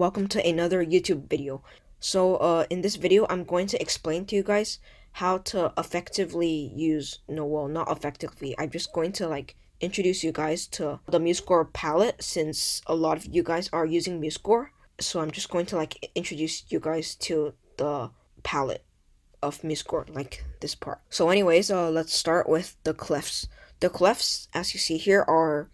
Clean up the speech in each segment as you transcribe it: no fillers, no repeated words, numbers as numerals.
welcome to another YouTube video. So in this video I'm going to explain to you guys how to effectively use, no, well, not effectively, I'm just going to like introduce you guys to the MuseScore palette, since a lot of you guys are using MuseScore. So I'm just going to like introduce you guys to the palette of MuseScore, like this part. So anyways, let's start with the clefs. The clefs, as you see here, are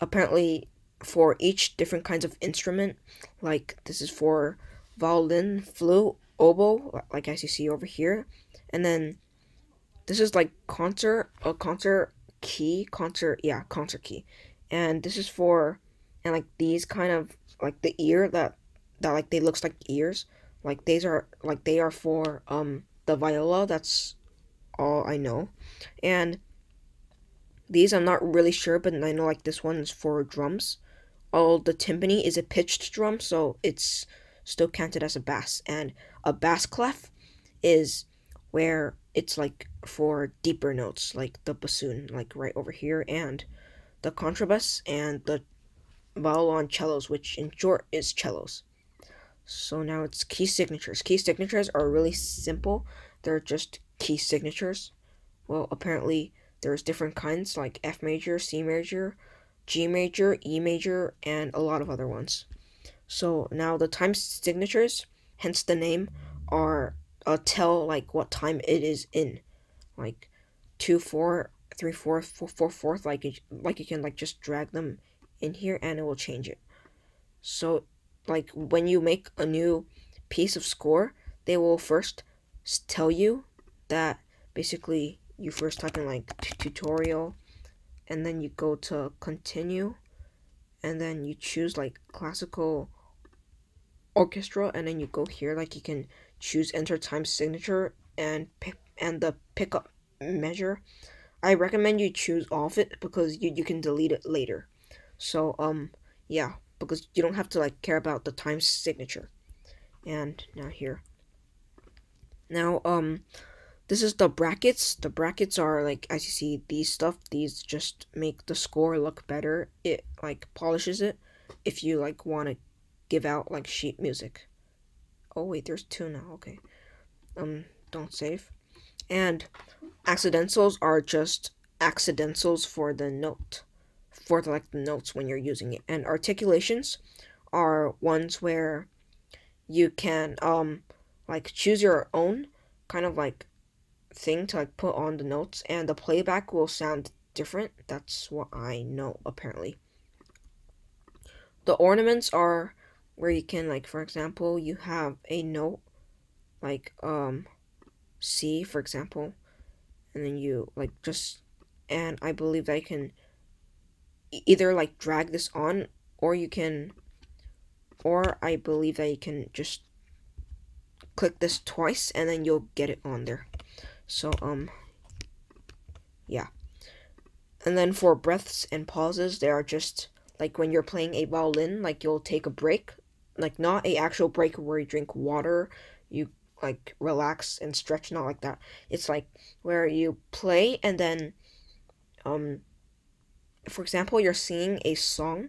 apparently for each different kinds of instrument. Like this is for violin, flute, oboe, like as you see over here. And then this is like concert, a concert key. And this is for, and like these kind of like the ear that like they looks like ears. Like these are like they are for the viola. That's all I know. And these I'm not really sure, but I know like this one is for drums. Oh, the timpani is a pitched drum, so it's still counted as a bass. And a bass clef is where it's like for deeper notes, like the bassoon, like right over here, and the contrabass and the violoncellos, which in short is cellos. So now it's key signatures. Key signatures are really simple. They're just key signatures. Well, apparently there's different kinds like F major, C major, G major, E major, and a lot of other ones. So now the time signatures, hence the name, are tell like what time it is in, like 2/4, 3/4, 4/4, like you can like just drag them in here and it will change it. So like when you make a new piece of score, they will first tell you that. Basically you first type in like tutorial, and then you go to continue, and then you choose like classical orchestra, and then you go here, like you can choose enter time signature and the pickup measure. I recommend you choose all of it because you can delete it later. So yeah, because you don't have to like care about the time signature. And now here, now this is the brackets. The brackets are like, as you see, these stuff, these just make the score look better. It like polishes it if you like want to give out like sheet music. Oh wait, there's two now, okay. Don't save. And accidentals are just accidentals for the note, for the, like the notes when you're using it. And articulations are ones where you can like choose your own kind of like thing to like put on the notes, and the playback will sound different. That's what I know apparently. The ornaments are where you can like, for example, you have a note like C, for example, and then you like just, and I believe that I can either like drag this on, or you can, or I believe that you can just click this twice and then you'll get it on there. So yeah. And then for breaths and pauses, they are just like when you're playing a violin, like you'll take a break, like not a actual break where you drink water, you like relax and stretch, not like that. It's like where you play and then for example, you're singing a song,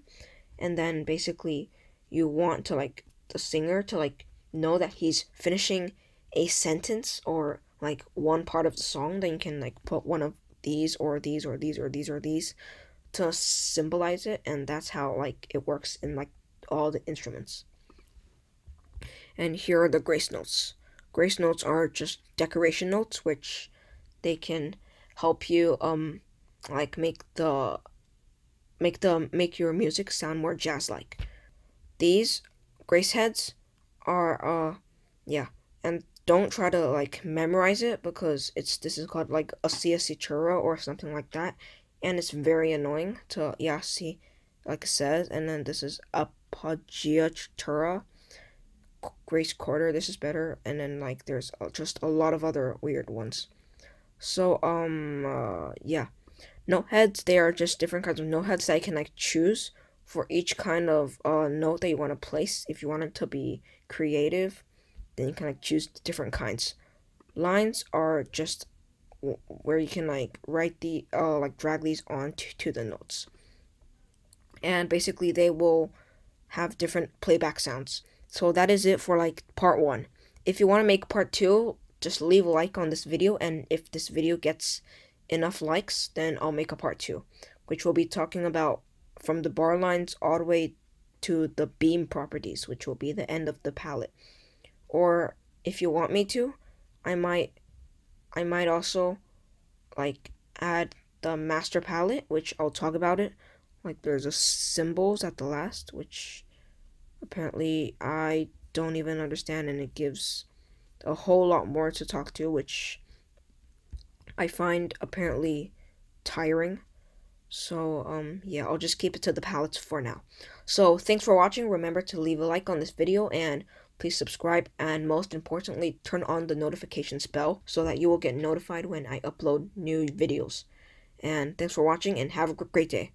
and then basically you want to like the singer to like know that he's finishing a sentence or like one part of the song. Then you can like put one of these or these or these or these or these to symbolize it, and that's how like it works in like all the instruments. And here are the grace notes. Grace notes are just decoration notes, which they can help you like make your music sound more jazz-like. These grace heads are yeah, and don't try to like memorize it because this is called like acciaccatura or something like that. And it's very annoying to, yeah, see, like it says. And then this is appoggiatura, grace quarter. This is better. And then like there's just a lot of other weird ones. So yeah, note heads. They are just different kinds of note heads that you can like choose for each kind of note that you want to place. If you want it to be creative, then you can like choose different kinds. Lines are just where you can like write the like drag these on to the notes, and basically they will have different playback sounds. So that is it for like part one. If you want to make part two, just leave a like on this video, and if this video gets enough likes, then I'll make a part two, which will be talking about from the bar lines all the way to the beam properties, which will be the end of the palette. Or if you want me to, I might also like add the master palette, which I'll talk about it. Like there's a symbols at the last, which apparently I don't even understand, and it gives a whole lot more to talk to, which I find apparently tiring. So yeah, I'll just keep it to the palettes for now. So thanks for watching. Remember to leave a like on this video, and please subscribe, and most importantly turn on the notifications bell so that you will get notified when I upload new videos. And thanks for watching, and have a great day.